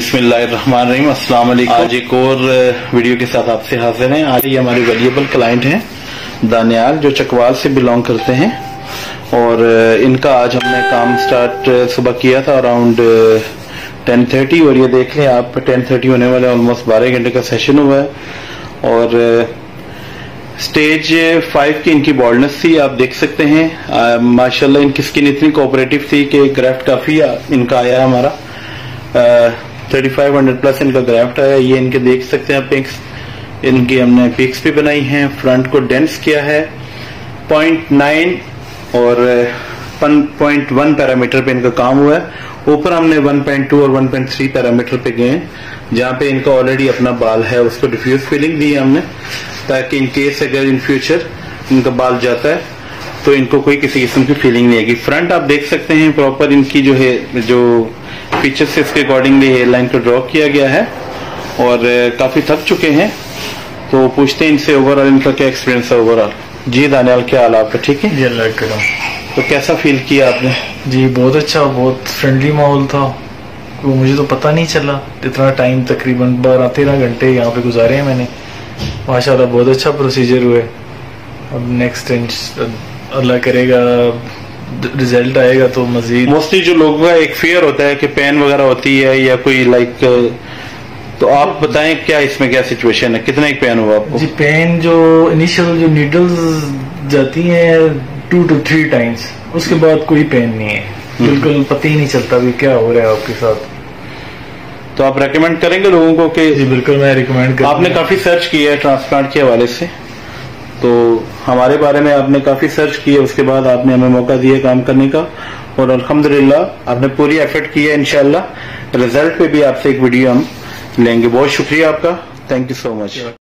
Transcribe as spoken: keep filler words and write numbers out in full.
बिस्मिल्लाहिर्रहमानिर्रहीम, अस्सलाम वालेकुम। आज एक और वीडियो के साथ आपसे हाजिर हैं। आज ये हमारे वेल्यूएबल क्लाइंट हैं दानियाल, जो चकवाल से बिलोंग करते हैं, और इनका आज हमने काम स्टार्ट सुबह किया था अराउंड टेन थर्टी, और ये देख लें आप टेन थर्टी होने वाले, ऑलमोस्ट बारह घंटे का सेशन हुआ है। और स्टेज फाइव की इनकी बॉल्डनेस थी, आप देख सकते हैं। माशाल्लाह इनकी स्किन इतनी कोऑपरेटिव थी कि ग्राफ्ट काफी इनका आया हमारा थर्टी फाइव हंड्रेड प्लस इनका ग्राफ्ट आया। ये इनके देख सकते हैं पिक्स, इनकी हमने पिक्स भी बनाई हैं। फ्रंट को डेंस किया है पॉइंट नाइन और पॉइंट वन पैरामीटर पे इनका काम हुआ है। ऊपर हमने वन पॉइंट टू और वन पॉइंट थ्री पैरामीटर पे गए हैं, जहाँ पे इनका ऑलरेडी अपना बाल है, उसको डिफ्यूज फीलिंग दी है हमने, ताकि इन केस अगर इन फ्यूचर इनका बाल जाता है तो इनको कोई किसी किस्म की फीलिंग नहीं आएगी। फ्रंट आप देख सकते हैं प्रॉपर, इनकी जो है जो फीचर्स इसके अकॉर्डिंगली हेयर लाइन को ड्रॉ किया गया है। और काफी थक चुके हैं, तो पूछते हैं इनसे ओवरऑल इनका क्या एक्सपीरियंस है। ओवरऑल जी दानियाल, क्या हाल आपका? ठीक है, तो कैसा फील किया आपने? जी बहुत अच्छा, बहुत फ्रेंडली माहौल था। वो मुझे तो पता नहीं चला इतना टाइम, तकरीबन बारह तेरह घंटे यहाँ पे गुजारे हैं मैंने। माशाल्लाह बहुत अच्छा प्रोसीजर हुआ। अब नेक्स्ट अल्लाह करेगा रिजल्ट आएगा तो मजीद। मोस्टली जो लोगों का एक फियर होता है कि पेन वगैरह होती है या कोई लाइक, तो आप बताएं क्या इसमें क्या सिचुएशन है, कितना एक पेन हुआ आपको? जी पेन जो इनिशियल जो नीडल्स जाती हैं टू टू थ्री टाइम्स, उसके बाद कोई पेन नहीं है, बिल्कुल पता ही नहीं चलता भी क्या हो रहा है आपके साथ। तो आप रेकमेंड करेंगे लोगों को कि? जी बिल्कुल मैं रिकमेंड करूंगा। आपने काफी सर्च किया है ट्रांसप्लांट के हवाले से, तो हमारे बारे में आपने काफी सर्च किया, उसके बाद आपने हमें मौका दिया काम करने का, और अल्हम्दुलिल्लाह आपने पूरी एफर्ट की है। इंशाल्लाह रिजल्ट पे भी आपसे एक वीडियो हम लेंगे। बहुत शुक्रिया आपका, थैंक यू सो मच।